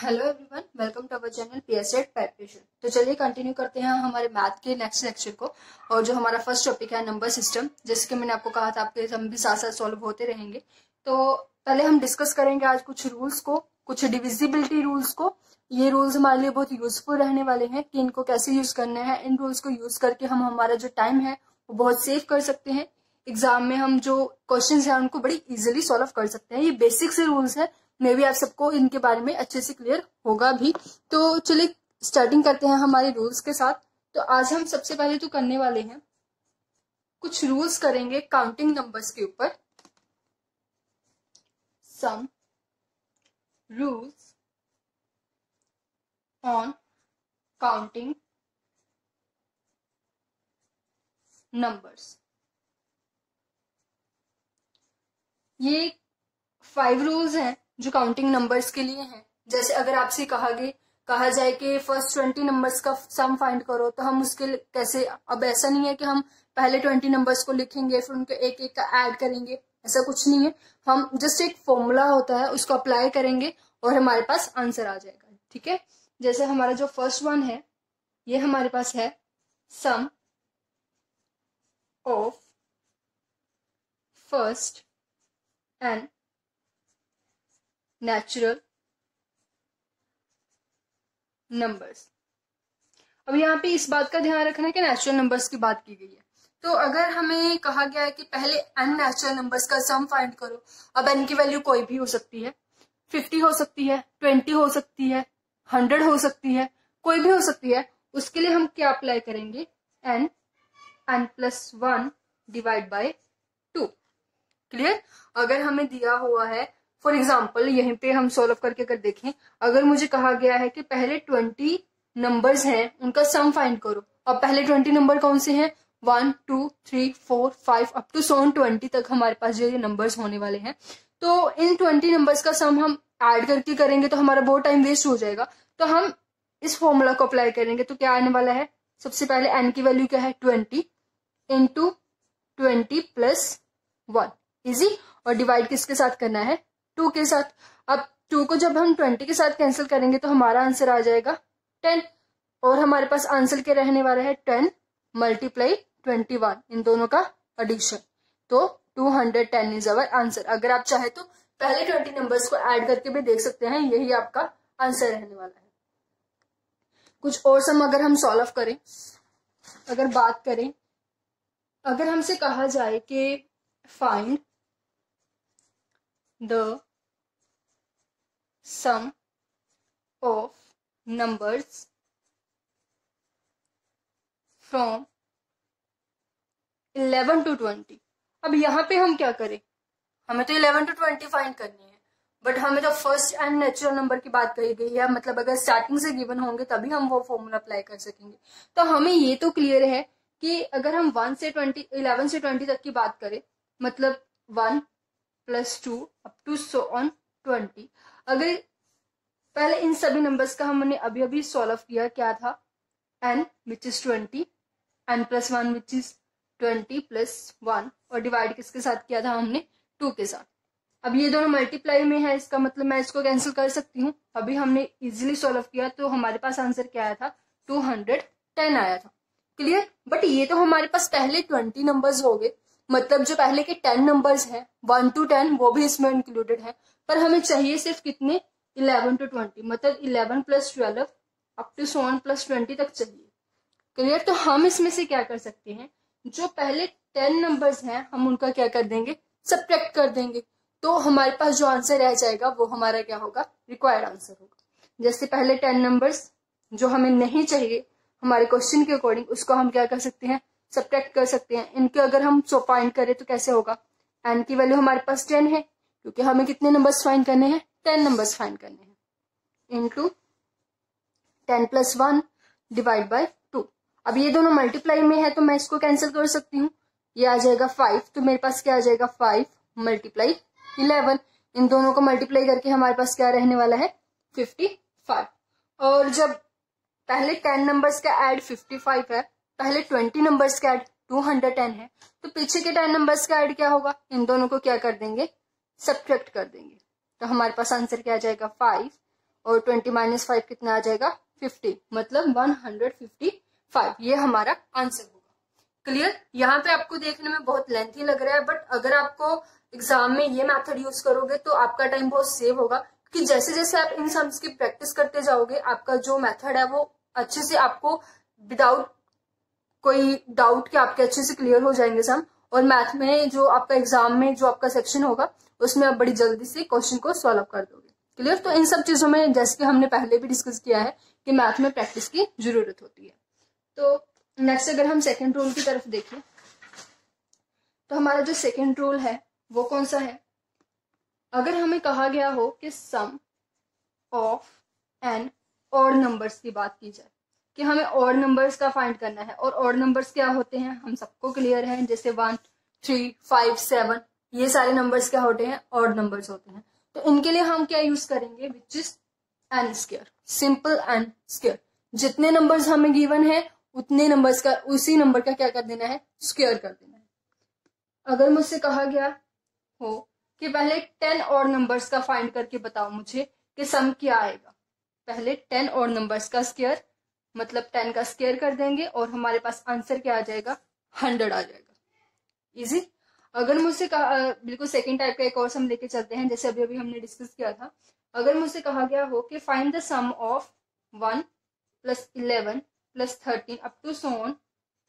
Hello everyone, welcome to our channel PSTET preparation. तो चलिए continue करते हैं हमारे मैथ के नेक्स्ट लेक्चर को। और जो हमारा फर्स्ट टॉपिक है नंबर सिस्टम, जैसे कि मैंने आपको कहा था आपके हम भी साथ साथ सॉल्व होते रहेंगे। तो पहले हम डिस्कस करेंगे आज कुछ रूल्स को, कुछ डिविजिबिलिटी रूल्स को। ये रूल्स हमारे लिए बहुत यूजफुल रहने वाले हैं कि इनको कैसे यूज करना है। इन रूल्स को यूज करके हम हमारा जो टाइम है वो बहुत सेव कर सकते हैं। एग्जाम में हम जो क्वेश्चन है उनको बड़ी इजिली सॉल्व कर सकते हैं। ये बेसिक से रूल्स है, मे भी आप सबको इनके बारे में अच्छे से क्लियर होगा भी। तो चलिए स्टार्टिंग करते हैं हमारे रूल्स के साथ। तो आज हम सबसे पहले तो करने वाले हैं कुछ रूल्स करेंगे काउंटिंग नंबर्स के ऊपर। Some rules on counting numbers. ये 5 रूल्स हैं जो काउंटिंग नंबर्स के लिए हैं। जैसे अगर आपसे कहा जाए कि फर्स्ट 20 नंबर्स का सम फाइंड करो, तो हम उसके कैसे, अब ऐसा नहीं है कि हम पहले 20 नंबर्स को लिखेंगे फिर उनके एक एक का ऐड करेंगे, ऐसा कुछ नहीं है। हम जस्ट एक फॉर्मूला होता है उसको अप्लाई करेंगे और हमारे पास आंसर आ जाएगा। ठीक है, जैसे हमारा जो फर्स्ट वन है ये हमारे पास है sum of first and natural numbers. अब यहाँ पे इस बात का ध्यान रखना है कि नेचुरल नंबर्स की बात की गई है। तो अगर हमें कहा गया है कि पहले n नेचुरल नंबर्स का सम फाइंड करो, अब n की वैल्यू कोई भी हो सकती है, 50 हो सकती है, 20 हो सकती है, 100 हो सकती है, कोई भी हो सकती है। उसके लिए हम क्या अप्लाई करेंगे, n n+1 / 2। क्लियर। अगर हमें दिया हुआ है फॉर एग्जाम्पल, यहीं पे हम सोल्व करके अगर देखें, अगर मुझे कहा गया है कि पहले 20 नंबर्स हैं उनका सम फाइंड करो। अब पहले 20 नंबर कौन से हैं, 1 2 3 4 5 अप टू 20 तक हमारे पास जो ये नंबर्स होने वाले हैं। तो इन 20 नंबर्स का सम हम ऐड करके करेंगे तो हमारा बहुत टाइम वेस्ट हो जाएगा। तो हम इस फॉर्मूला को अप्लाई करेंगे तो क्या आने वाला है, सबसे पहले एन की वैल्यू क्या है, 20 × 20 + 1 इजी। और डिवाइड किसके साथ करना है, 2 के साथ। अब 2 को जब हम 20 के साथ कैंसिल करेंगे तो हमारा आंसर आ जाएगा 10। और हमारे पास आंसर क्या रहने वाला है, 10 × 21, इन दोनों का एडिशन। तो 210 इज अवर आंसर। अगर आप चाहे तो पहले 20 नंबर्स को ऐड करके भी देख सकते हैं, यही आपका आंसर रहने वाला है। कुछ और सम अगर हम सॉल्व करें, अगर बात करें, अगर हमसे कहा जाए कि find the sum of numbers from 11 to 20। अब यहाँ पे हम क्या करें, हमें तो 11 to 20 फाइंड करनी है, बट हमें तो फर्स्ट एंड नेचुरल नंबर की बात कही गई है। मतलब अगर स्टार्टिंग से गिवन होंगे तभी हम वो फॉर्मूला अप्लाई कर सकेंगे। तो हमें ये तो क्लियर है कि अगर हम 11 से 20 तक की बात करें, मतलब 1 + 2 अप टू 20। अगर पहले इन सभी नंबर्स का हमने अभी अभी सॉल्व किया, क्या था, n which is 20, n+1 which is 20 + 1, और डिवाइड किसके साथ किया था हमने, 2 के साथ। अब ये दोनों मल्टीप्लाई में है, इसका मतलब मैं इसको कैंसिल कर सकती हूँ। अभी हमने इजिली सॉल्व किया तो हमारे पास आंसर क्या आया था, 210 आया था। क्लियर। बट ये तो हमारे पास पहले 20 नंबर्स हो गए, मतलब जो पहले के 10 नंबर्स हैं 1 to 10 वो भी इसमें इंक्लूडेड है। पर हमें चाहिए सिर्फ कितने, 11 to 20, मतलब 11 + 12 अप टू 20 तक चाहिए। क्लियर। तो हम इसमें से क्या कर सकते हैं, जो पहले 10 नंबर्स हैं हम उनका क्या कर देंगे, सब्ट्रैक्ट कर देंगे। तो हमारे पास जो आंसर रह जाएगा वो हमारा क्या होगा, रिक्वायर्ड आंसर होगा। जैसे पहले 10 नंबर्स जो हमें नहीं चाहिए हमारे क्वेश्चन के अकॉर्डिंग, उसको हम क्या कर सकते हैं, सब्ट्रैक्ट कर सकते हैं। इनके अगर हम फाइंड करें तो कैसे होगा, एन की वैल्यू हमारे पास 10 है, क्योंकि हमें कितने नंबर्स फाइंड करने हैं, 10 नंबर्स फाइंड करने हैं, इनटू 10 + 1 / 2। अब ये दोनों मल्टीप्लाई में है तो मैं इसको कैंसिल कर सकती हूँ, ये आ जाएगा 5। तो मेरे पास क्या आ जाएगा, 5 × 11। इन दोनों को मल्टीप्लाई करके हमारे पास क्या रहने वाला है, 55। और जब पहले 10 नंबर्स का ऐड 55 है, पहले 20 नंबर्स का ऐड 210 है, तो पीछे के 10 नंबर्स का ऐड क्या होगा, इन दोनों को क्या कर देंगे, सब्ट्रैक्ट कर देंगे। तो हमारे पास आंसर क्या आ जाएगा, 5 और 20 - 5 कितना आ जाएगा 50, मतलब 155। ये हमारा आंसर होगा। क्लियर। यहाँ पे आपको देखने में बहुत लेंथी लग रहा है, बट अगर आपको एग्जाम में ये मेथड यूज करोगे तो आपका टाइम बहुत सेव होगा, कि जैसे जैसे आप इन सम्स की प्रैक्टिस करते जाओगे आपका जो मेथड है वो अच्छे से आपको विदाउट कोई डाउट के आपके अच्छे से क्लियर हो जाएंगे सम, और मैथ में जो आपका एग्जाम में जो आपका सेक्शन होगा उसमें आप बड़ी जल्दी से क्वेश्चन को सॉल्व कर दोगे। क्लियर। तो इन सब चीजों में जैसे कि हमने पहले भी डिस्कस किया है कि मैथ में प्रैक्टिस की जरूरत होती है। तो नेक्स्ट अगर हम सेकेंड रूल की तरफ देखें तो हमारा जो सेकेंड रूल है वो कौन सा है? अगर हमें कहा गया हो कि sum of n odd numbers की बात की जाए, कि हमें ऑड नंबर्स का फाइंड करना है, और ऑड नंबर्स क्या होते हैं हम सबको क्लियर है, जैसे 1, 3, 5, 7 ये सारे नंबर्स क्या होते हैं? ऑड नंबर्स होते हैं। तो इनके लिए हम क्या यूज करेंगे? Which is n square, simple n square. जितने नंबर्स हमें गिवन है उतने नंबर्स का उसी नंबर का क्या कर देना है? स्क्वायर कर देना है। अगर मुझसे कहा गया हो कि पहले 10 ऑड नंबर्स का फाइंड करके बताओ मुझे कि सम क्या आएगा, पहले 10 ऑड नंबर्स का स्क्वायर मतलब 10 का स्क्वायर कर देंगे और हमारे पास आंसर क्या आ जाएगा? 100 आ जाएगा। इजी। अगर मुझसे कहा, बिल्कुल सेकंड टाइप का एक और सम लेके चलते हैं, जैसे अभी हमने डिस्कस किया था। अगर मुझसे कहा गया हो कि find the sum of 1 + 11 + 13 up to so on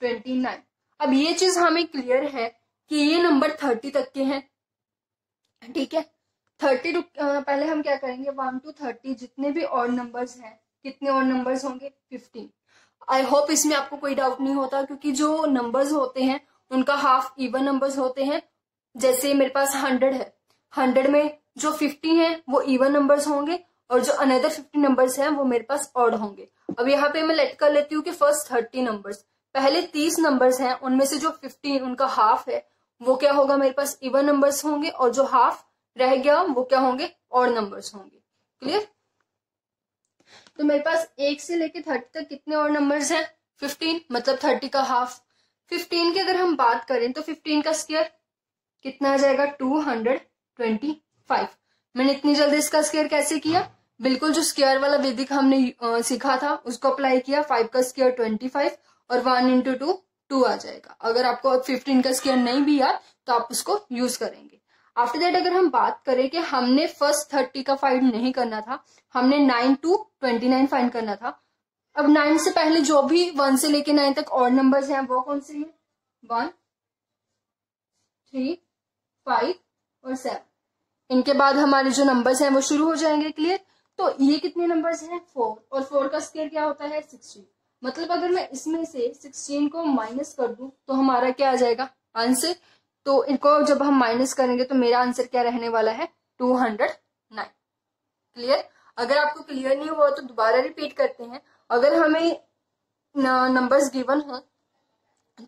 29। अब ये चीज हमें क्लियर है कि ये नंबर 30 तक के हैं, ठीक है। 30 पहले हम क्या करेंगे? 1 to 30 जितने भी ऑड नंबर्स हैं, कितने और नंबर्स होंगे? 15। आई होप इसमें आपको कोई डाउट नहीं होता, क्योंकि जो नंबर्स होते हैं उनका हाफ इवन नंबर्स होते हैं। जैसे मेरे पास 100 है, 100 में जो 50 है वो इवन नंबर्स होंगे और जो अनदर 50 नंबर्स हैं वो मेरे पास ऑड होंगे। अब यहाँ पे मैं लेट कर लेती हूँ कि फर्स्ट 30 नंबर्स, पहले 30 नंबर्स हैं उनमें से जो 50 उनका हाफ है वो क्या होगा? मेरे पास इवन नंबर्स होंगे, और जो हाफ रह गया वो क्या होंगे? ऑड नंबर्स होंगे। क्लियर। तो मेरे पास 1 से लेके 30 तक कितने और नंबर्स हैं? 15, मतलब 30 का हाफ। 15 की अगर हम बात करें तो 15 का स्क्वायर कितना आ जाएगा? 225। मैंने इतनी जल्दी इसका स्क्वायर कैसे किया? बिल्कुल जो स्क्वायर वाला विधि हमने सीखा था उसको अप्लाई किया। 5 का स्क्वायर 25 और 1 × 2 आ जाएगा। अगर आपको 15 का स्क्वायर नहीं भी याद तो आप उसको यूज करेंगे। आफ्टर दैट अगर हम बात करें कि हमने फर्स्ट 30 का फाइंड नहीं करना था, हमने 9 to 29 फाइंड करना था। अब 9 से पहले जो भी 1 से लेके 9 तक ऑड नंबर्स हैं वो कौन से हैं? 1, 3, 5 और 7। इनके बाद हमारे जो नंबर्स हैं वो शुरू हो जाएंगे। क्लियर। तो ये कितने नंबर्स हैं? 4, और 4 का स्क्वायर क्या होता है? 16। मतलब अगर मैं इसमें से 16 को माइनस कर दूं तो हमारा क्या आ जाएगा? आंसर। तो इनको जब हम माइनस करेंगे तो मेरा आंसर क्या रहने वाला है? 209। क्लियर। अगर आपको क्लियर नहीं हुआ तो दोबारा रिपीट करते हैं। अगर हमें नंबर्स गिवन हो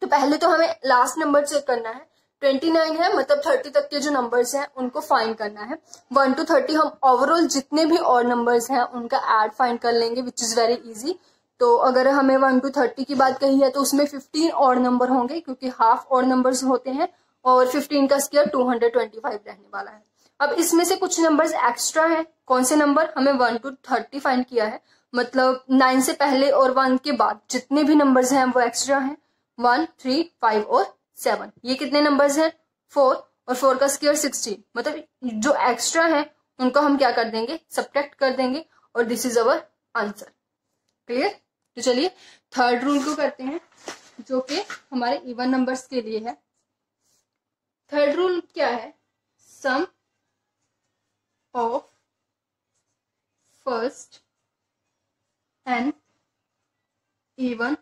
तो पहले तो हमें लास्ट नंबर चेक करना है। 29 है, मतलब 30 तक के जो नंबर्स हैं उनको फाइंड करना है। 1 to 30 हम ओवरऑल जितने भी और नंबर्स हैं उनका एड फाइंड कर लेंगे, विच इज वेरी इजी। तो अगर हमें 1 to 30 की बात कही है तो उसमें 15 और नंबर होंगे, क्योंकि हाफ और नंबर्स होते हैं, और 15 का स्क्वायर 225 रहने वाला है। अब इसमें से कुछ नंबर्स एक्स्ट्रा हैं। कौन से नंबर? हमें 1 to 30 फाइंड किया है, मतलब 9 से पहले और 1 के बाद जितने भी नंबर्स हैं वो एक्स्ट्रा हैं। 1, 3, 5 और 7 ये कितने नंबर्स हैं? 4 और 4 का स्क्वायर 16, मतलब जो एक्स्ट्रा हैं उनको हम क्या कर देंगे? सब्ट्रैक्ट कर देंगे, और this is our answer. Clear. तो चलिए थर्ड रूल को करते हैं, जो कि हमारे इवन नंबर्स के लिए है। थर्ड रूल क्या है? Sum of first n even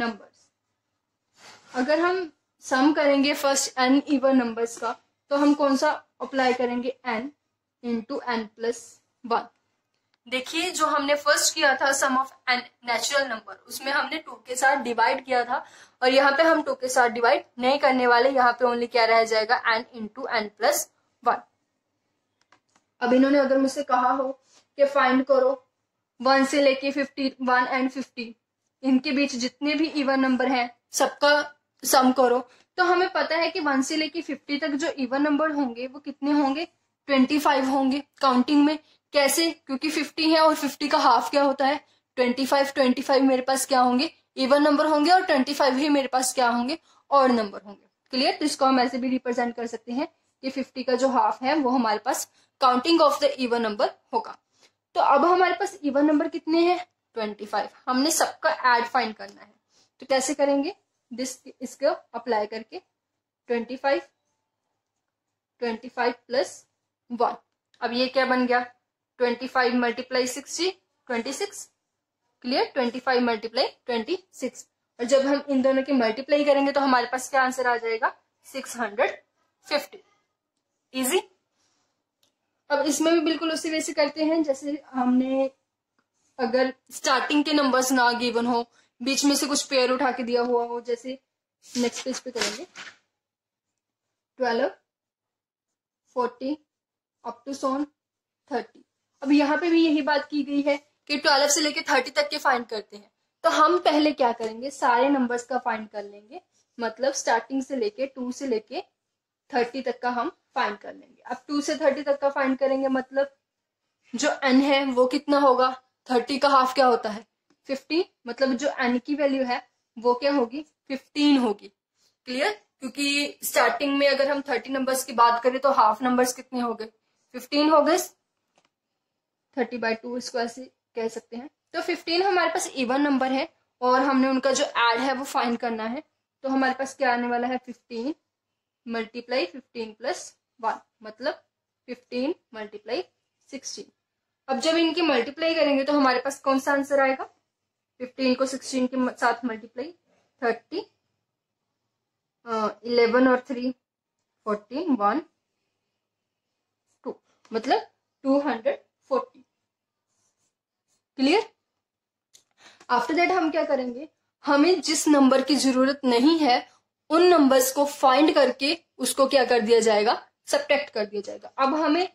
numbers. अगर हम सम करेंगे फर्स्ट एन इवन नंबर्स का तो हम कौन सा अप्लाई करेंगे? n × n + 1। देखिए जो हमने फर्स्ट किया था sum of n natural number, उसमें हमने 2 के साथ डिवाइड किया था, और यहाँ पे हम 2 के साथ डिवाइड नहीं करने वाले। यहाँ पे ओनली क्या रह जाएगा? n × n + 1। अब इन्होंने अगर मुझसे कहा हो कि फाइंड करो 1 से लेके 50 इनके बीच जितने भी इवन नंबर हैं सबका सम करो, तो हमें पता है कि 1 से लेके 50 तक जो इवन नंबर होंगे वो कितने होंगे? 25 होंगे काउंटिंग में। कैसे, क्योंकि 50 है और 50 का हाफ क्या होता है 25। 25 मेरे पास क्या होंगे, इवन नंबर होंगे, और 25 ही मेरे पास क्या होंगे, ऑड नंबर होंगे। क्लियर। तो इसको हम ऐसे भी रिप्रेजेंट कर सकते हैं कि 50 का जो हाफ है वो हमारे पास counting of the even number होगा। तो अब हमारे पास इवन नंबर कितने हैं 25। हमने सबका एड फाइंड करना है, तो कैसे करेंगे, दिस इसको अप्लाई करके 25 +1। अब ये क्या बन गया 25 मल्टीप्लाई 60 26। क्लियर। 25 मल्टीप्लाई 26, और जब हम इन दोनों की मल्टीप्लाई करेंगे तो हमारे पास क्या आंसर आ जाएगा 650। इजी। अब इसमें भी बिल्कुल उसी वजह से करते हैं जैसे हमने, अगर स्टार्टिंग के नंबर्स ना गिवन हो, बीच में से कुछ पेयर उठा के दिया हुआ हो, जैसे नेक्स्ट पेज पे करेंगे 12 40 अप टू सोन 30। अब यहाँ पे भी यही बात की गई है कि 12 से लेके 30 तक के फाइंड करते हैं, तो हम पहले क्या करेंगे सारे नंबर्स का फाइंड कर लेंगे, मतलब स्टार्टिंग से लेके 2 से लेके 30 तक का हम फाइंड कर लेंगे। अब 2 से 30 तक का फाइंड करेंगे, मतलब जो n है वो कितना होगा, 30 का हाफ क्या होता है 50, मतलब जो n की वैल्यू है वो क्या होगी 15 होगी। क्लियर। क्योंकि स्टार्टिंग में अगर हम 30 नंबर्स की बात करें तो हाफ नंबर्स कितने हो गए 15 हो गए, 30/2 इसको ऐसे कह सकते हैं। तो 15 हमारे पास इवन नंबर है और हमने उनका जो एड है वो फाइंड करना है, तो हमारे पास क्या आने वाला है 15 मल्टीप्लाई 15 +1, मतलब 15 मल्टीप्लाई 16। अब जब इनकी मल्टीप्लाई करेंगे तो हमारे पास कौन सा आंसर आएगा, 15 को 16 के साथ मल्टीप्लाई 30, 11 और 3 14 1 2, मतलब 240। क्लियर। आफ्टर दैट हम क्या करेंगे, हमें जिस नंबर की जरूरत नहीं है उन नंबर्स को फाइंड करके उसको क्या कर दिया जाएगा, सब्ट्रैक्ट कर दिया जाएगा। अब हमें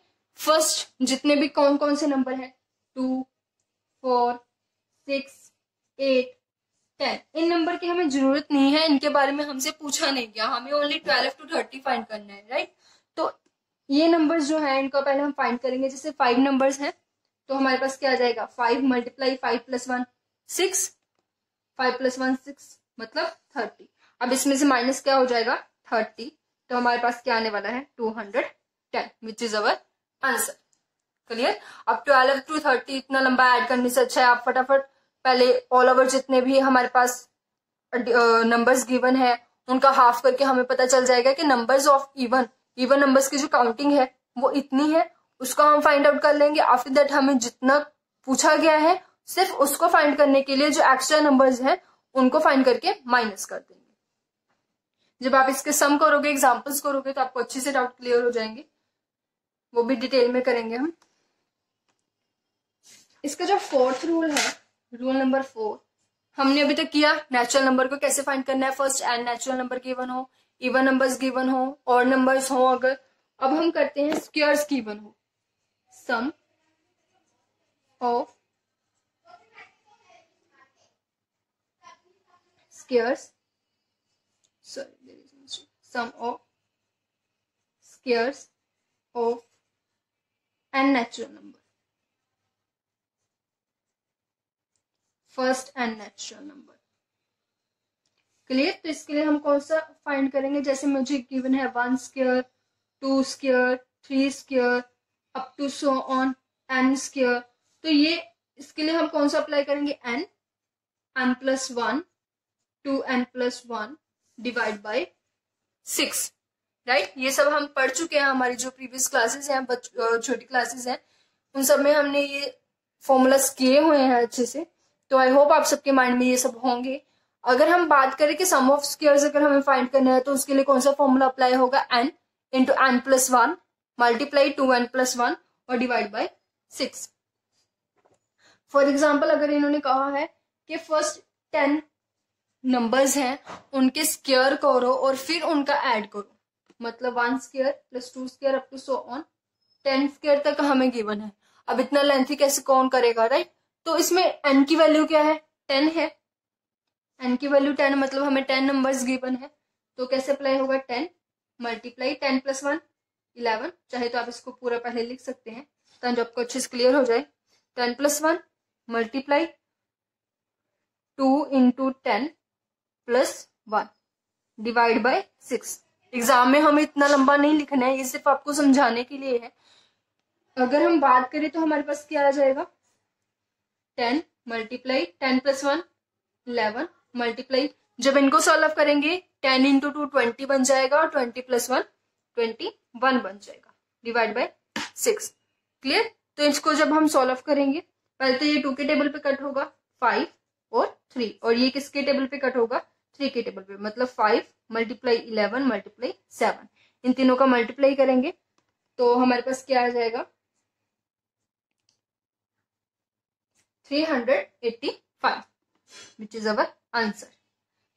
फर्स्ट जितने भी कौन कौन से नंबर हैं 2 4 6 8 10, इन नंबर की हमें जरूरत नहीं है, इनके बारे में हमसे पूछा नहीं गया, हमें ओनली 12 to 30 फाइंड करना है। राइट। तो ये नंबर्स जो है इनका पहले हम फाइंड करेंगे। जैसे 5 नंबर्स हैं तो हमारे पास क्या आ जाएगा 5 मल्टीप्लाई 5 + 1 6, 5 + 1 6 मतलब 30। अब इसमें से माइनस क्या हो जाएगा 30, तो हमारे पास क्या आने वाला है 210, which is our answer. Clear. अब 12 to 30 इतना लंबा ऐड करने से अच्छा है आप फटाफट पहले ऑल ओवर जितने भी हमारे पास नंबर्स गिवन है उनका हाफ करके हमें पता चल जाएगा कि नंबर्स ऑफ इवन नंबर्स की जो काउंटिंग है वो इतनी है, उसका हम फाइंड आउट कर लेंगे। आफ्टर दैट हमें जितना पूछा गया है सिर्फ उसको फाइंड करने के लिए जो एक्स्ट्रा नंबर्स हैं उनको फाइंड करके माइनस कर देंगे। जब आप इसके सम करोगे, एग्जाम्पल्स करोगे, तो आपको अच्छे से डाउट क्लियर हो जाएंगे, वो भी डिटेल में करेंगे हम। इसका जो फोर्थ रूल है, रूल नंबर 4, हमने अभी तक किया नेचुरल नंबर को कैसे फाइंड करना है, first and natural number given हो, इवन नंबर्स गिवन हो, ऑड नंबर्स हो। अगर अब हम करते हैं स्क्वायर्स गिवन हो, sum of squares, sum of squares of n natural number, first and natural number. Clear. तो इसके लिए हम कौन सा फाइंड करेंगे, जैसे मुझे गिवन है 1 square 2 square 3 square up to so on n square, तो ये इसके लिए हम कौन सा अप्लाई करेंगे n + 1 2n + 1 / 6। राइट। ये सब हम पढ़ चुके हैं, हमारी जो प्रीवियस क्लासेस हैं, छोटी क्लासेस हैं, उन सब में हमने ये फॉर्मूलास किए हुए हैं अच्छे से, तो आई होप आप सबके माइंड में ये सब होंगे। अगर हम बात करें कि सम ऑफ स्क्वायर्स अगर हमें फाइंड करना है तो उसके लिए कौन सा फॉर्मूला अप्लाई होगा, n × n + 1 मल्टीप्लाई 2n + 1 और / 6। फॉर एग्जाम्पल अगर इन्होंने कहा है कि फर्स्ट 10 नंबर्स हैं उनके स्क्वायर करो और फिर उनका ऐड करो, मतलब 1 square + 2 square up to so on 10 square तक हमें गिवन है। अब इतना लेंथी कैसे कौन करेगा। राइट। तो इसमें n की वैल्यू क्या है 10 है, n की वैल्यू 10, मतलब हमें 10 नंबर्स गिवन है, तो कैसे अप्लाई होगा 10 मल्टीप्लाई 10 + 1 11, चाहे तो आप इसको पूरा पहले लिख सकते हैं, तो जो आपको अच्छे से क्लियर हो जाए, 10 + 1 मल्टीप्लाई 2 × 10 + 1 / 6। एग्जाम में हमें इतना लंबा नहीं लिखना है, ये सिर्फ आपको समझाने के लिए है। अगर हम बात करें तो हमारे पास क्या आ जाएगा, 10 × 10 + 1 11 मल्टीप्लाई, जब इनको सॉल्व करेंगे 10 × 2 20 बन जाएगा और 20 + 1 21 बन जाएगा / 6। क्लियर। तो इसको जब हम सॉल्व करेंगे, पहले तो ये 2 के टेबल पे कट होगा 5 और 3, और ये किसके टेबल पे कट होगा, 3 के टेबल पे, मतलब 5 × 11 × 7, इन तीनों का मल्टीप्लाई करेंगे तो हमारे पास क्या आ जाएगा, 385 which is our answer.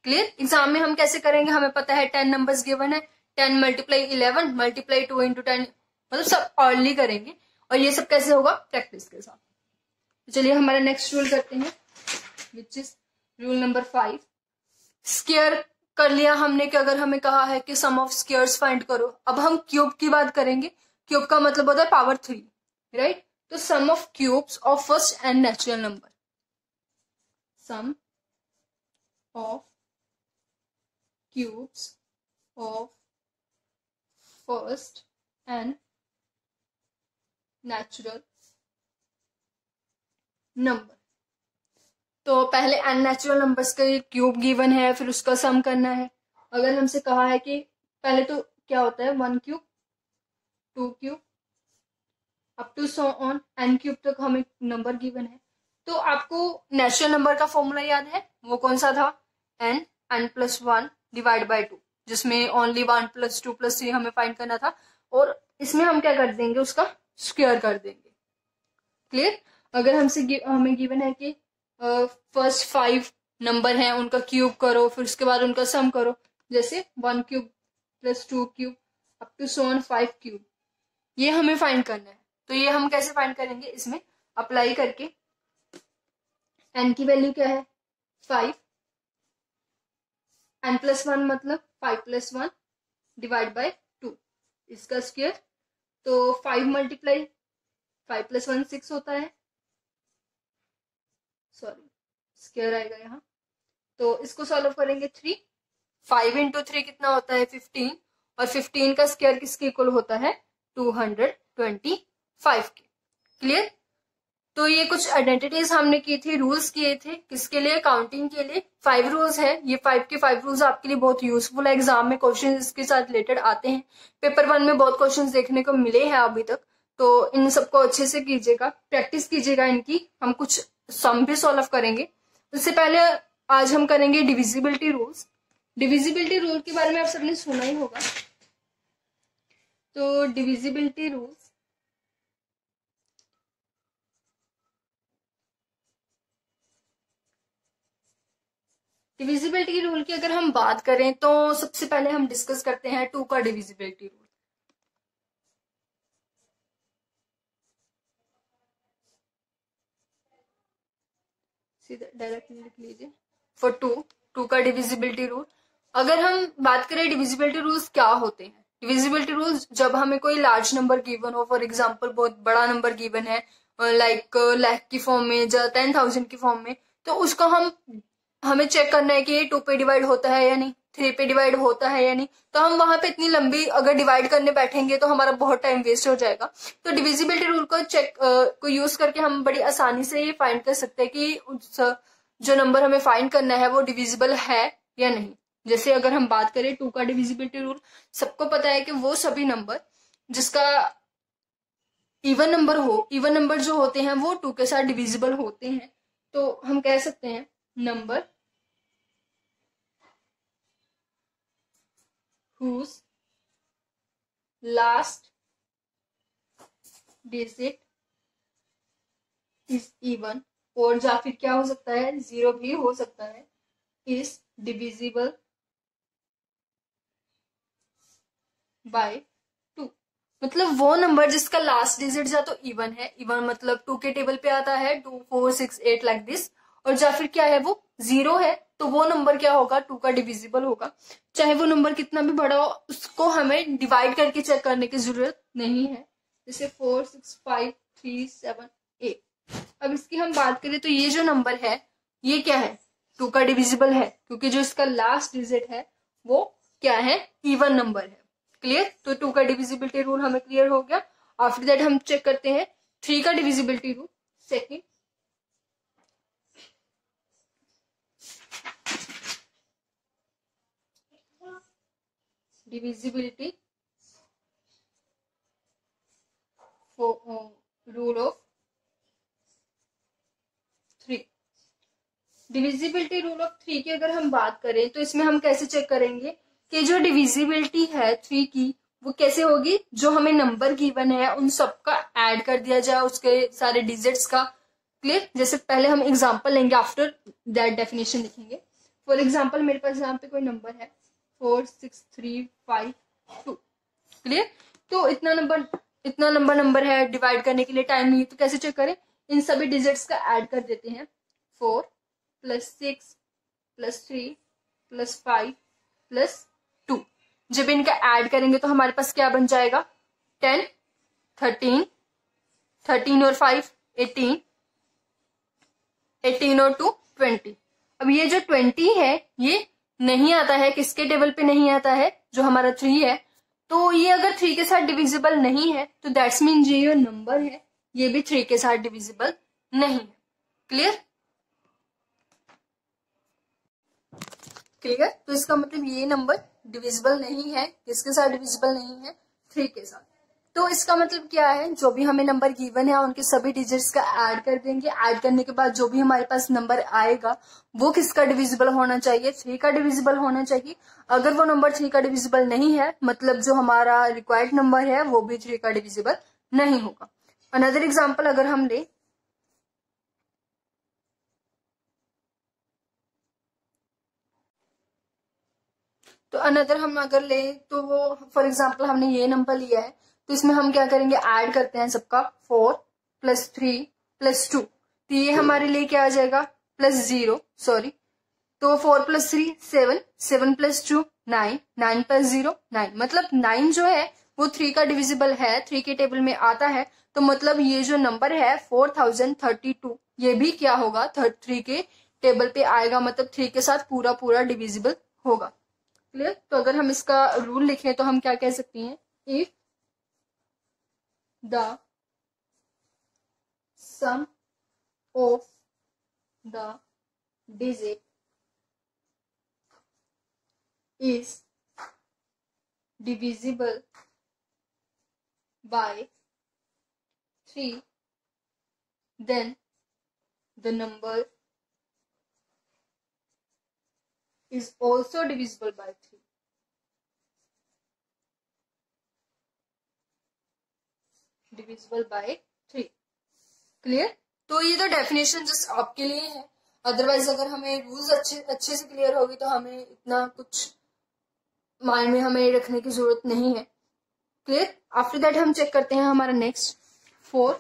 Clear. Exam में हम कैसे करेंगे, हमें पता है 10 नंबर्स गिवन है, 10 × 11 मल्टीप्लाई 2 × 10, मतलब सब ऑर्डरली करेंगे, और ये सब कैसे होगा, प्रैक्टिस के साथ। चलिए हमारा नेक्स्ट रूल करते हैं which is rule number 5। Square कर लिया हमने कि अगर हमें कहा है कि सम ऑफ स्केयर्स फाइंड करो। अब हम क्यूब की बात करेंगे, क्यूब का मतलब होता है पावर 3, राइट। तो sum of cubes of first and natural number, sum of cubes of first and natural number। तो पहले unnatural numbers का क्यूब गिवन है, फिर उसका सम करना है। अगर हमसे कहा है कि पहले तो क्या होता है 1 cube 2 cube up to so on n cube तक हमें नंबर गिवन है। तो आपको नेचुरल नंबर का फॉर्मूला याद है, वो कौन सा था, n + 1 / 2, जिसमें ओनली 1 + 2 + 3 हमें फाइंड करना था, और इसमें हम क्या कर देंगे, उसका स्क्वायर कर देंगे। क्लियर। अगर हमसे हमें गिवन है कि फर्स्ट 5 नंबर हैं, उनका क्यूब करो, फिर उसके बाद उनका सम करो, जैसे 1 cube + 2 cube up to so on 5 cube, ये हमें फाइंड करना है। तो ये हम कैसे फाइंड करेंगे, इसमें अप्लाई करके। एन की वैल्यू क्या है, 5, n + 1 मतलब 5 + 1 / 2, इसका स्क्वायर। तो 5 × 5 + 1 6 होता है, सॉरी स्क्वायर आएगा यहाँ। तो इसको सॉल्व करेंगे 3, 5 × 3 कितना होता है, 15, और 15 का स्क्वायर किसके इक्वल होता है, 225 के। क्लियर। तो ये कुछ आइडेंटिटीज हमने की थी, रूल्स किए थे, किसके लिए, काउंटिंग के लिए। 5 रूल्स है ये, 5 के 5 रूल्स आपके लिए बहुत यूजफुल है। एग्जाम में क्वेश्चन इसके साथ रिलेटेड आते हैं, पेपर 1 में बहुत क्वेश्चन देखने को मिले हैं अभी तक। तो इन सबको अच्छे से कीजिएगा, प्रैक्टिस कीजिएगा इनकी। हम कुछ सम भी सॉल्व करेंगे। उससे पहले आज हम करेंगे डिविजिबिलिटी रूल्स। डिविजिबिलिटी रूल के बारे में आप सबने सुना ही होगा। तो डिविजिबिलिटी रूल्स, डिविजिबिलिटी रूल की अगर हम बात करें तो सबसे पहले हम डिस्कस करते हैं 2 का डिविजिबिलिटी रूल। 2 का डिविजिबिलिटी रूल। अगर हम बात करें डिविजिबिलिटी रूल्स क्या होते हैं, डिविजिबिलिटी रूल्स जब हमें कोई लार्ज नंबर गिवन हो, फॉर एग्जाम्पल बहुत बड़ा नंबर गिवन है, लाइक लाख की फॉर्म में या 10,000 की फॉर्म में, तो उसको हमें चेक करना है कि ये 2 पे डिवाइड होता है या नहीं, 3 पे डिवाइड होता है या नहीं। तो हम वहां पे इतनी लंबी अगर डिवाइड करने बैठेंगे तो हमारा बहुत टाइम वेस्ट हो जाएगा। तो डिविजिबिलिटी रूल को यूज करके हम बड़ी आसानी से ये फाइंड कर सकते हैं कि जो नंबर हमें फाइंड करना है वो डिविजिबल है या नहीं। जैसे अगर हम बात करें 2 का डिविजिबिलिटी रूल, सबको पता है कि वो सभी नंबर जिसका इवन नंबर हो, इवन नंबर जो होते हैं वो 2 के साथ डिविजिबल होते हैं। तो हम कह सकते हैं number whose last digit is even, और या फिर क्या हो सकता है, 0 भी हो सकता है, is divisible by 2, मतलब वो नंबर जिसका लास्ट डिजिट या तो इवन है, इवन मतलब 2 के टेबल पे आता है 2 4 6 8 लाइक दिस, और या फिर क्या है वो 0 है, तो वो नंबर क्या होगा, 2 का डिविजिबल होगा। चाहे वो नंबर कितना भी बड़ा हो, उसको हमें डिवाइड करके चेक करने की जरूरत नहीं है। जैसे 4 6 5 378। अब इसकी हम बात करें तो ये जो नंबर है ये क्या है, 2 का डिविजिबल है, क्योंकि जो इसका लास्ट डिजिट है वो क्या है, इवन नंबर है। क्लियर, तो 2 का डिविजिबिलिटी रूल हमें क्लियर हो गया। आफ्टर दैट हम चेक करते हैं 3 का divisibility rule. Second, 3 divisibility rule of 3 की अगर हम बात करें तो इसमें हम कैसे चेक करेंगे कि जो डिविजिबिलिटी है 3 की वो कैसे होगी, जो हमें नंबर गिवन है उन सबका ऐड कर दिया जाए, उसके सारे डिजिट्स का। क्लियर, जैसे पहले हम एग्जांपल लेंगे, आफ्टर दैट डेफिनेशन लिखेंगे। फॉर एग्जांपल मेरे पास यहाँ पे कोई नंबर है 46352। क्लियर, तो इतना नंबर नंबर है, डिवाइड करने के लिए टाइम नहीं, तो कैसे चेक करें, इन सभी डिजिट्स का ऐड कर देते हैं। 4 + 6 + 3 + 5 + 2, जब इनका ऐड करेंगे तो हमारे पास क्या बन जाएगा, 10, 13, 13 और 5, 18, 18 और 2, 20। अब ये जो 20 है ये नहीं आता है, किसके टेबल पे नहीं आता है, जो हमारा 3 है। तो ये अगर 3 के साथ डिविजिबल नहीं है तो दैट्स मीन ये जो नंबर है ये भी 3 के साथ डिविजिबल नहीं है। क्लियर क्लियर, तो इसका मतलब ये नंबर डिविजिबल नहीं है, किसके साथ डिविजिबल नहीं है, 3 के साथ। तो इसका मतलब क्या है, जो भी हमें नंबर गिवन है उनके सभी डिजिट्स का ऐड कर देंगे। ऐड करने के बाद जो भी हमारे पास नंबर आएगा वो किसका डिविजिबल होना चाहिए, 3 का डिविजिबल होना चाहिए। अगर वो नंबर 3 का डिविजिबल नहीं है, मतलब जो हमारा रिक्वायर्ड नंबर है वो भी 3 का डिविजिबल नहीं होगा। अनदर एग्जाम्पल अगर हम ले, 4 फॉर एग्जाम्पल हमने ये नंबर लिया है, तो इसमें हम क्या करेंगे, ऐड करते हैं सबका, 4 + 3 + 2, तो ये हमारे लिए क्या आ जाएगा, +0, तो 4 + 3 7, 7 + 2 9, 9 + 0 9, मतलब 9 जो है वो 3 का डिविजिबल है, 3 के टेबल में आता है। तो मतलब ये जो नंबर है 4032 ये भी क्या होगा, 3 के टेबल पे आएगा, मतलब 3 के साथ पूरा पूरा डिविजिबल होगा। क्लियर, तो अगर हम इसका रूल लिखें तो हम क्या कह सकते हैं, if the sum of the digit is divisible by 3, then the number is also divisible by 3. Clear, तो ये तो डेफिनेशन जस्ट आपके लिए है, अदरवाइज अगर हमें रूल्स अच्छे से क्लियर होगी तो हमें इतना कुछ माइंड में हमें रखने की जरूरत नहीं है। क्लियर, आफ्टर दैट हम चेक करते हैं हमारा नेक्स्ट, 4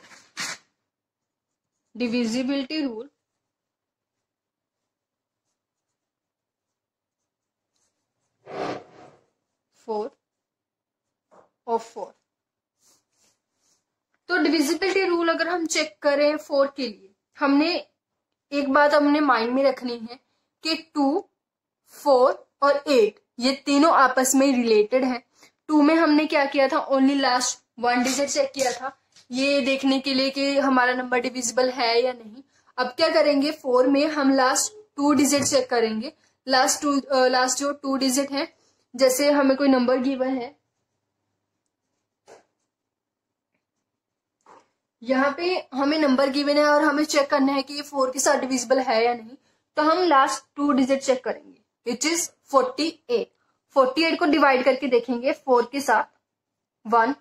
डिविजिबिलिटी रूल ऑफ 4। तो डिविजिबिलिटी रूल अगर हम चेक करें 4 के लिए, हमने एक बात माइंड में रखनी है कि 2, 4 और 8 ये तीनों आपस में रिलेटेड हैं। 2 में हमने क्या किया था, ओनली लास्ट 1 डिजिट चेक किया था, ये देखने के लिए कि हमारा नंबर डिविजिबल है या नहीं। अब क्या करेंगे, 4 में हम लास्ट 2 डिजिट चेक करेंगे, लास्ट जो 2 डिजिट है। जैसे हमें कोई नंबर गिवन है, यहाँ पे हमें नंबर गिवन है और हमें चेक करना है कि ये 4 के साथ डिविजिबल है या नहीं, तो हम लास्ट 2 डिजिट चेक करेंगे, विच इज 48। 48 को डिवाइड करके देखेंगे 4 के साथ, 1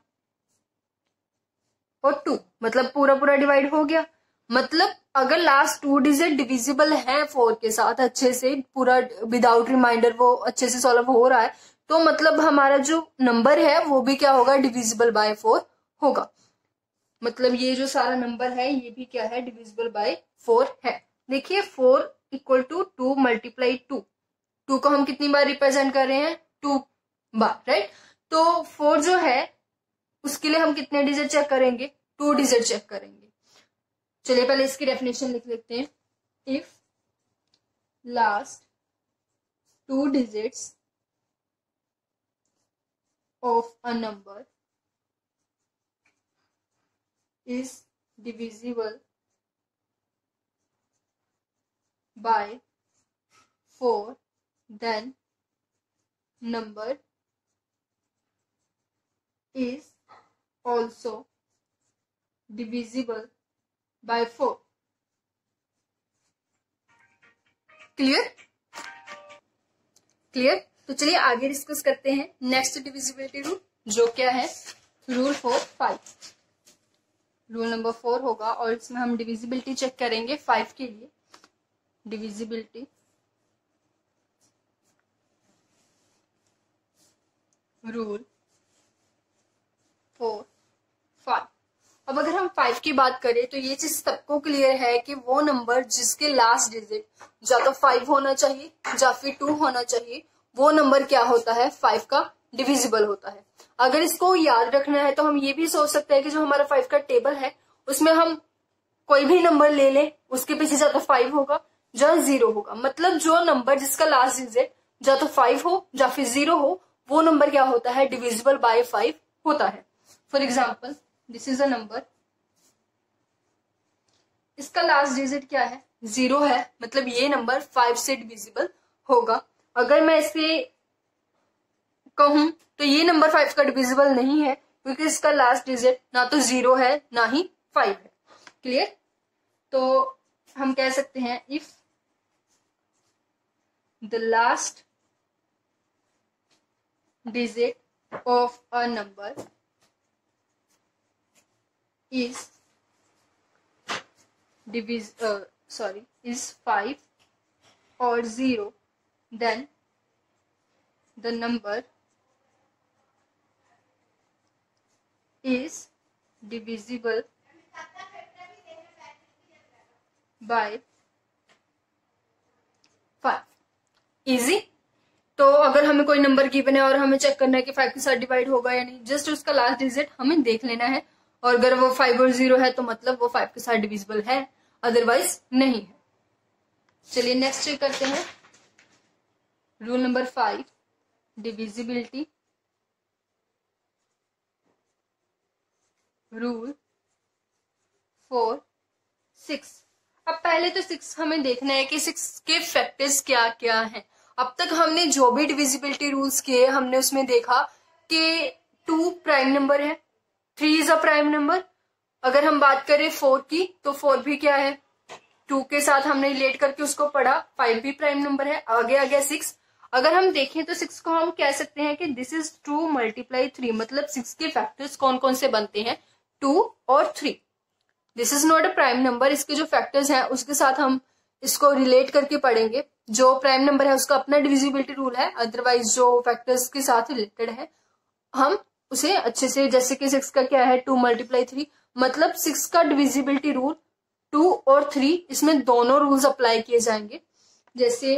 और 2, मतलब पूरा पूरा डिवाइड हो गया। मतलब अगर लास्ट 2 डिजिट डिविजिबल है 4 के साथ अच्छे से, पूरा विदाउट रिमाइंडर वो अच्छे से सॉल्व हो रहा है, तो मतलब हमारा जो नंबर है वो भी क्या होगा, डिविजिबल बाय 4 होगा। मतलब ये जो सारा नंबर है ये भी क्या है, डिविजिबल बाय 4 है। देखिए 4 = 2 × 2, 2 को हम कितनी बार रिप्रेजेंट कर रहे हैं, 2 बार, राइट। तो 4 जो है उसके लिए हम कितने डिजिट चेक करेंगे, टू डिजिट चेक करेंगे। चलिए पहले इसकी डेफिनेशन लिख लेते हैं। If last two digits of a number is divisible by 4, then number is also divisible by 4। Clear. तो चलिए आगे डिस्कस करते हैं नेक्स्ट डिविजिबिलिटी रूल, जो क्या है रूल 4, 5। रूल नंबर 4 होगा और इसमें हम डिविजिबिलिटी चेक करेंगे 5 के लिए। Divisibility rule 4, 5। अब अगर हम 5 की बात करें तो ये चीज सबको क्लियर है कि वो नंबर जिसके लास्ट डिजिट या तो 5 होना चाहिए या फिर 2 होना चाहिए, वो नंबर क्या होता है 5 का डिविजिबल होता है। अगर इसको याद रखना है तो हम ये भी सोच सकते हैं कि जो हमारा 5 का टेबल है उसमें हम कोई भी नंबर ले लें, उसके पीछे या तो 5 होगा या 0 होगा। मतलब जो नंबर जिसका लास्ट डिजिट या तो 5 हो या फिर 0 हो, वो नंबर क्या होता है डिविजिबल बाय 5 होता है। For example this is a number, इसका लास्ट डिजिट क्या है 0 है, मतलब ये नंबर 5 से डिविजिबल होगा। अगर मैं इसे कहूं तो ये नंबर 5 का डिविजिबल नहीं है क्योंकि इसका लास्ट डिजिट ना तो 0 है ना ही 5 है। क्लियर। तो हम कह सकते हैं if the last digit of a number is 5 और 0, then the number is divisible by 5। Easy. तो अगर हमें कोई नंबर गिवन है और हमें चेक करना है कि 5 के साथ डिवाइड होगा या नहीं, जस्ट उसका लास्ट डिजिट हमें देख लेना है और अगर वो 5 और 0 है तो मतलब वो 5 के साथ डिविजिबल है, अदरवाइज नहीं है। चलिए नेक्स्ट चेक करते हैं रूल नंबर 5, डिविजिबिलिटी रूल 4, 6। अब पहले तो 6 हमें देखना है कि 6 के फैक्टर्स क्या क्या हैं। अब तक हमने जो भी डिविजिबिलिटी रूल्स किए हमने उसमें देखा कि 2 प्राइम नंबर है, 3 इज अ प्राइम नंबर। अगर हम बात करें 4 की तो 4 भी क्या है 2 के साथ हमने रिलेट करके उसको पढ़ा, 5 भी प्राइम नंबर है। आगे आ गया 6। अगर हम देखें तो 6 को हम कह सकते हैं कि दिस इज 2 × 3, मतलब 6 के फैक्टर्स कौन कौन से बनते हैं 2 और 3। This is not a prime number, इसके जो फैक्टर्स हैं उसके साथ हम इसको रिलेट करके पढ़ेंगे। जो प्राइम नंबर है उसका अपना डिविजिबिलिटी रूल है, अदरवाइज जो फैक्टर्स के साथ रिलेटेड है हम उसे अच्छे से, जैसे कि 6 का क्या है 2 × 3, मतलब 6 का डिविजिबिलिटी रूल 2 और 3, इसमें दोनों रूल्स अप्लाई किए जाएंगे। जैसे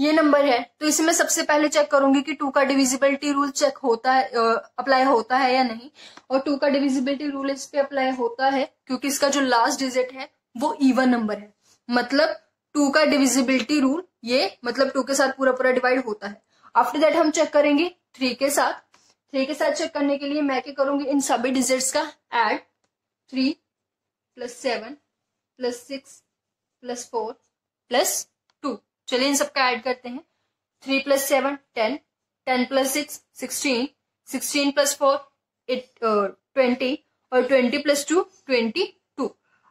ये नंबर है तो इसमें सबसे पहले चेक करूंगी कि 2 का डिविजिबिलिटी रूल चेक होता है, अप्लाई होता है या नहीं, और 2 का डिविजिबिलिटी रूल इस पे अप्लाई होता है क्योंकि इसका जो लास्ट डिजिट है वो इवन नंबर है। मतलब 2 का डिविजिबिलिटी रूल ये, मतलब 2 के साथ पूरा पूरा डिवाइड होता है। आफ्टर दैट हम चेक करेंगे 3 के साथ। 3 के साथ चेक करने के लिए मैं क्या करूंगी इन सभी डिजिट्स का एड, 3 + 7 + 6 + 4 + 2। चलिए इन सबका ऐड करते हैं। 3 + 7 10, 10 + 6 16, 16 + 4 20 और 20 + 2 22।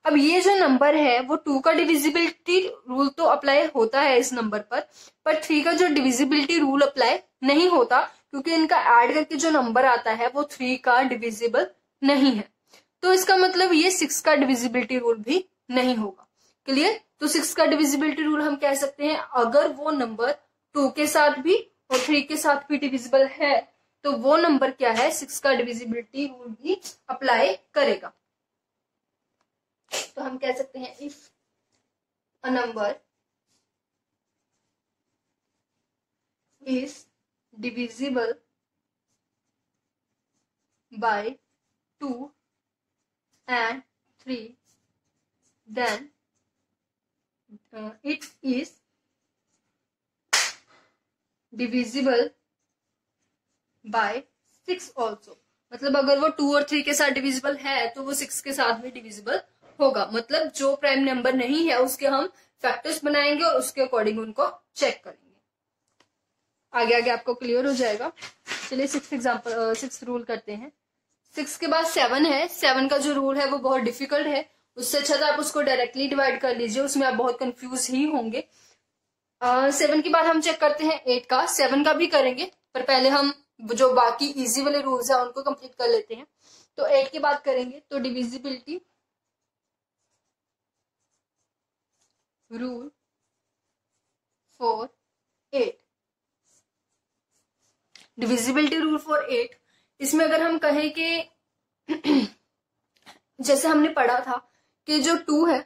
अब ये जो नंबर है वो 2 का डिविजिबिलिटी रूल तो अप्लाई होता है इस नंबर पर 3 का जो डिविजिबिलिटी रूल अप्लाई नहीं होता क्योंकि इनका ऐड करके जो नंबर आता है वो 3 का डिविजिबल नहीं है। तो इसका मतलब ये 6 का डिविजिबिलिटी रूल भी नहीं होगा। क्लियर। तो 6 का डिविजिबिलिटी रूल हम कह सकते हैं अगर वो नंबर 2 के साथ भी और 3 के साथ भी डिविजिबल है तो वो नंबर क्या है 6 का डिविजिबिलिटी रूल भी अप्लाई करेगा। तो हम कह सकते हैं if a number is divisible by 2 and 3, then it is divisible by 6 also. मतलब अगर वो 2 और 3 के साथ divisible है तो वो 6 के साथ भी divisible होगा. मतलब जो prime number नहीं है उसके हम factors बनाएंगे और उसके according उनको check करेंगे. आगे आगे आपको क्लियर हो जाएगा. चलिए सिक्स रूल करते हैं. 6 के बाद 7 है. 7 का जो रूल है वो बहुत डिफिकल्ट है. उससे अच्छा तो आप उसको डायरेक्टली डिवाइड कर लीजिए, उसमें आप बहुत कंफ्यूज ही होंगे. 7 के बाद हम चेक करते हैं 8 का. 7 का भी करेंगे पर पहले हम जो बाकी इजी वाले रूल्स हैं उनको कंप्लीट कर लेते हैं. तो 8 की बात करेंगे तो divisibility rule for 8, divisibility rule for 8, इसमें अगर हम कहें कि जैसे हमने पढ़ा था कि जो 2 है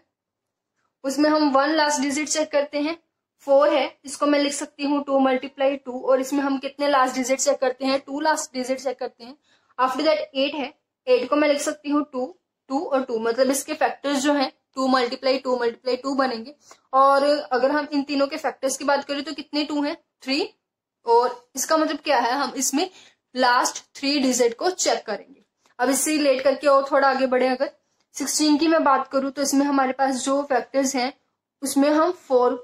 उसमें हम 1 लास्ट डिजिट चेक करते हैं. 4 है, इसको मैं लिख सकती हूँ 2 × 2 और इसमें हम कितने लास्ट डिजिट चेक करते हैं, 2 लास्ट डिजिट चेक करते हैं. आफ्टर दैट 8 है, 8 को मैं लिख सकती हूँ 2, 2 और 2, मतलब इसके फैक्टर्स जो हैं 2 × 2 × 2 बनेंगे. और अगर हम इन तीनों के फैक्टर्स की बात करें तो कितने 2 हैं, 3, और इसका मतलब क्या है, हम इसमें लास्ट 3 डिजिट को चेक करेंगे. अब इससे रिलेट करके और थोड़ा आगे बढ़े अगर 16 की मैं बात करूं तो इसमें हमारे पास जो फैक्टर्स हैं उसमें हम 4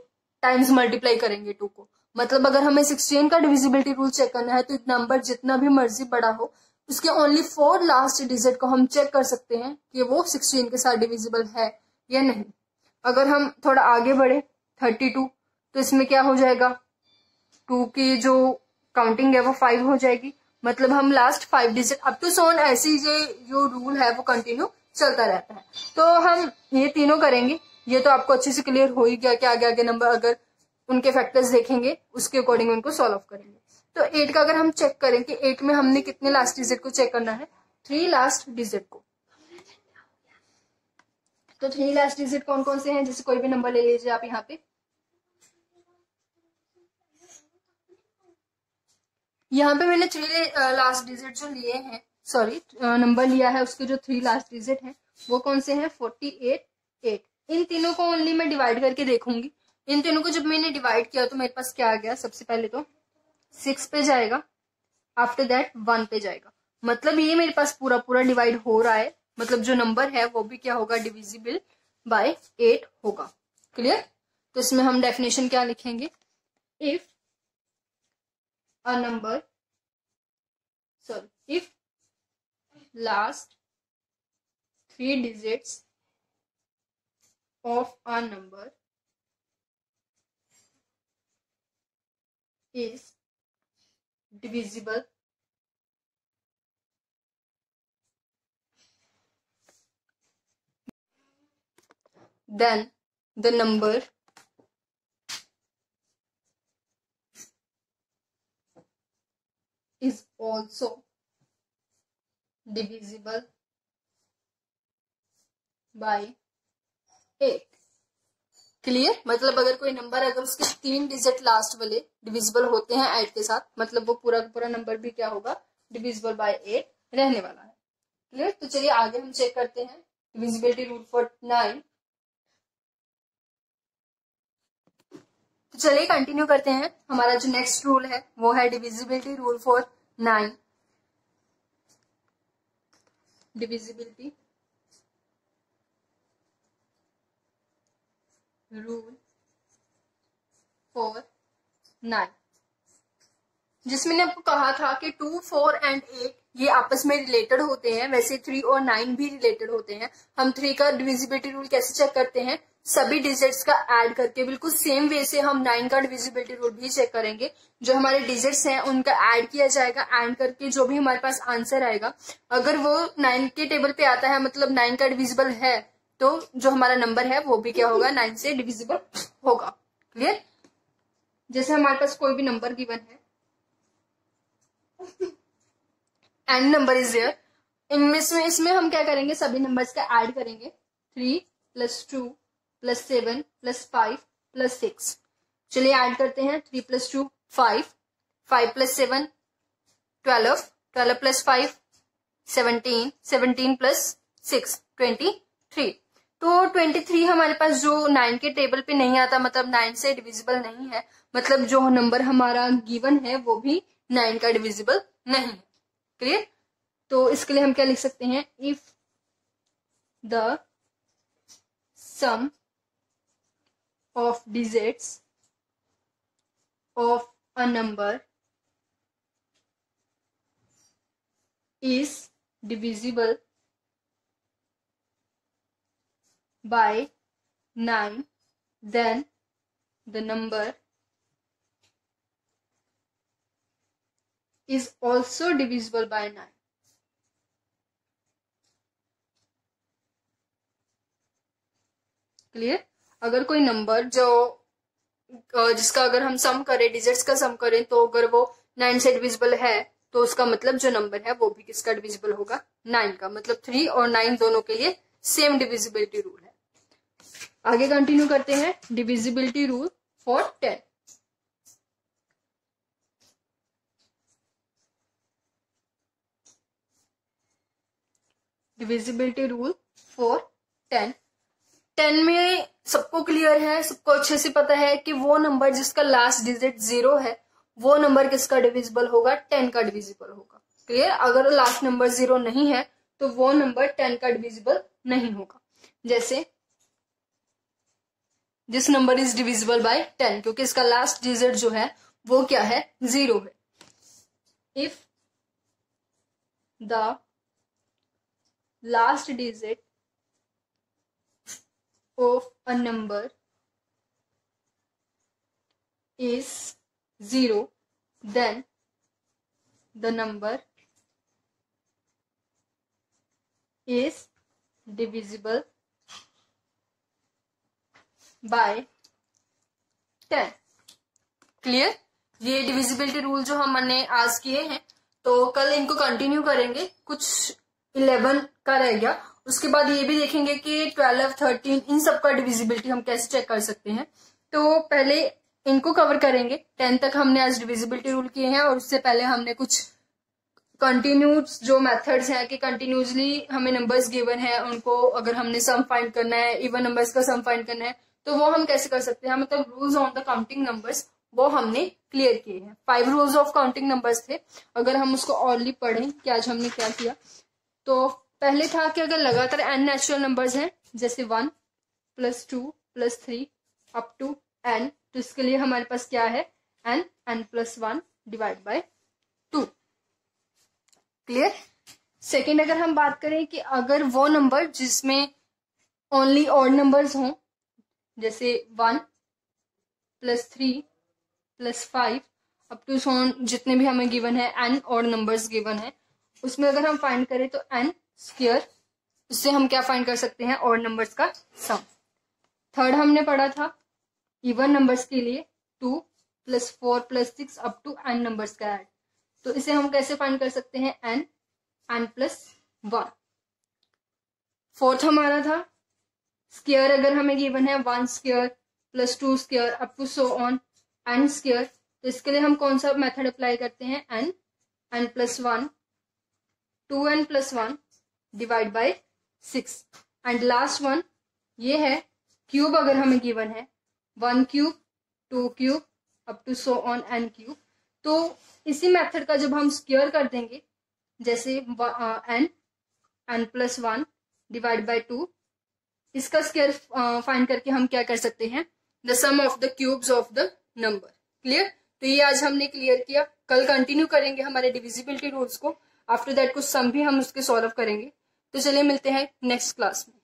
टाइम्स मल्टीप्लाई करेंगे 2 को. मतलब अगर हमें 16 का डिविजिबिलिटी रूल चेक करना है तो नंबर जितना भी मर्जी बड़ा हो उसके ओनली 4 लास्ट डिजिट को हम चेक कर सकते हैं कि वो 16 के साथ डिविजिबल है या नहीं. अगर हम थोड़ा आगे बढ़े 32 तो इसमें क्या हो जाएगा, 2 की जो काउंटिंग है वो 5 हो जाएगी. मतलब हम last 5 digit up to so on ऐसी जो रूल है वो कंटिन्यू चलता रहता है. तो हम ये तीनों करेंगे. ये तो आपको अच्छे से क्लियर हो ही गया कि आगे आगे नंबर अगर उनके फैक्टर्स देखेंगे उसके अकॉर्डिंग उनको सॉल्व करेंगे. तो 8 का अगर हम चेक करें कि 8 में हमने कितने लास्ट डिजिट को चेक करना है, 3 लास्ट डिजिट को. तो 3 लास्ट डिजिट कौन कौन से हैं, जैसे कोई भी नंबर ले लीजिए आप यहाँ पे. मैंने 3 लास्ट डिजिट जो लिए हैं, सॉरी नंबर लिया है उसके जो 3 लास्ट डिजिट हैं वो कौन से हैं, 48, 8. इन तीनों को ओनली मैं डिवाइड करके देखूंगी. इन तीनों को जब मैंने डिवाइड किया तो मेरे पास क्या आ गया, सबसे पहले तो 6 पे जाएगा, आफ्टर दैट 1 पे जाएगा. मतलब ये मेरे पास पूरा पूरा डिवाइड हो रहा है. मतलब जो नंबर है वो भी क्या होगा, डिविजिबल बाय 8 होगा. क्लियर. तो इसमें हम डेफिनेशन क्या लिखेंगे, if a number, sorry, if last 3 digits of a number is divisible then the number is also divisible by 8. Clear. मतलब अगर कोई नंबर अगर उसके 3 डिजिट लास्ट वाले डिविजिबल होते हैं 8 के साथ, मतलब वो पूरा पूरा नंबर भी क्या होगा, डिविजिबल बाय 8 रहने वाला है. क्लियर. तो चलिए आगे हम चेक करते हैं डिविजिबिलिटी रूल फॉर 9. तो चलिए कंटिन्यू करते हैं. हमारा जो नेक्स्ट रूल है वो है divisibility rule for 9. Divisibility rule for 9, जिसमें ने आपको कहा था कि 2, 4 और 8 ये आपस में रिलेटेड होते हैं. वैसे 3 और 9 भी रिलेटेड होते हैं. हम 3 का डिविजिबिलिटी रूल कैसे चेक करते हैं, सभी डिजिट्स का ऐड करके. बिल्कुल सेम वे से हम 9 का डिविजिबिलिटी रूल भी चेक करेंगे. जो हमारे डिजिट्स हैं उनका ऐड किया जाएगा, ऐड करके जो भी हमारे पास आंसर आएगा अगर वो 9 के टेबल पे आता है, मतलब 9 का डिविजिबल है, तो जो हमारा नंबर है वो भी क्या होगा, 9 से डिविजिबल होगा. क्लियर. जैसे हमारे पास कोई भी नंबर गिवन है, एन नंबर इज देयर, इनमें से इसमें हम क्या करेंगे, सभी नंबर्स का ऐड करेंगे. 3 + 2 + 7 + 5 + 6. चलिए ऐड करते हैं. 3 + 2 5, 5 + 7 12, 12 + 5 17, 17 प्लस 6, 23. तो 23 हमारे पास जो 9 के टेबल पे नहीं आता, मतलब 9 से डिविजिबल नहीं है, मतलब जो नंबर हमारा गिवन है वो भी 9 का डिविजिबल नहीं है. क्लियर? तो इसके लिए हम क्या लिख सकते हैं, if the sum of digits of a number is divisible by 9, then the number is also divisible by 9. Clear? अगर कोई नंबर जो जिसका अगर हम सम करें, डिजिट्स का सम करें, तो अगर वो 9 से डिविजिबल है तो उसका मतलब जो नंबर है वो भी किसका डिविजिबल होगा, 9 का. मतलब 3 और 9 दोनों के लिए सेम डिविजिबिलिटी रूल है. आगे कंटिन्यू करते हैं, divisibility rule for 10. Divisibility rule for 10. 10 में सबको क्लियर है, सबको अच्छे से पता है कि वो नंबर जिसका लास्ट डिजिट 0 है वो नंबर किसका डिविजिबल होगा, 10 का डिविजिबल होगा. क्लियर? अगर लास्ट नंबर 0 नहीं है तो वो नंबर 10 का डिविजिबल नहीं होगा. जैसे this number is divisible by 10, क्योंकि इसका लास्ट डिजिट जो है वो क्या है, 0 है. If the last digit of a number is 0, then the number is divisible by 10. Clear? ये डिविजिबिलिटी रूल जो हमने आज किए हैं, तो कल इनको कंटिन्यू करेंगे. कुछ 11 का रह गया, उसके बाद ये भी देखेंगे कि 12, 13 इन सब का डिविजिबिलिटी हम कैसे चेक कर सकते हैं. तो पहले इनको कवर करेंगे. 10 तक हमने आज डिविजिबिलिटी रूल किए हैं, और उससे पहले हमने कुछ कंटिन्यूस जो मेथड्स हैं कि कंटिन्यूसली हमें नंबर्स गिवन है, उनको अगर हमने सम फाइंड करना है, इवन नंबर्स का सम फाइंड करना है, तो वो हम कैसे कर सकते हैं, मतलब rules on the counting numbers, वो हमने क्लियर किए हैं. 5 रूल्स ऑफ काउंटिंग नंबर्स थे. अगर हम उसको ऑर्ली पढ़ें कि आज हमने क्या किया, तो पहले था कि अगर लगातार एन नेचुरल नंबर्स हैं, जैसे 1 + 2 + 3 अप टू एन, तो इसके लिए हमारे पास क्या है, n, n + 1 / 2. क्लियर? सेकेंड, अगर हम बात करें कि अगर वो नंबर जिसमें ओनली ऑड नंबर्स हों, जैसे 1 + 3 + 5 अप टू सो जितने भी हमें गिवन है, n ऑड नंबर्स गिवन है, उसमें अगर हम फाइंड करें तो n स्क्वायर, उससे हम क्या फाइंड कर सकते हैं, ऑड नंबर्स का सम. थर्ड हमने पढ़ा था इवन नंबर्स के लिए 2 + 4 + 6 अप टू n नंबर्स का ऐड, तो इसे हम कैसे फाइंड कर सकते हैं, n + 1. फोर्थ हमारा था स्क्वायर, अगर हमें गिवन है 1 square + 2 square up to so on n square, तो इसके लिए हम कौन सा मेथड अप्लाई करते हैं, n + 1 / 2n + 1 / 6. And last one ये है क्यूब, अगर हमें गिवन है 1 cube 2 cube up to so on n cube, तो इसी मेथड का जब हम स्क्वायर कर देंगे, जैसे n + 1 / 2, इसका स्क्वायर फाइंड करके हम क्या कर सकते हैं, the sum of the cubes of the number. Clear? तो ये आज हमने क्लियर किया. कल कंटिन्यू करेंगे हमारे डिविजिबिलिटी रूल्स को. आफ्टर दैट कुछ सम भी हम उसके सॉल्व करेंगे. तो चलिए मिलते हैं नेक्स्ट क्लास में.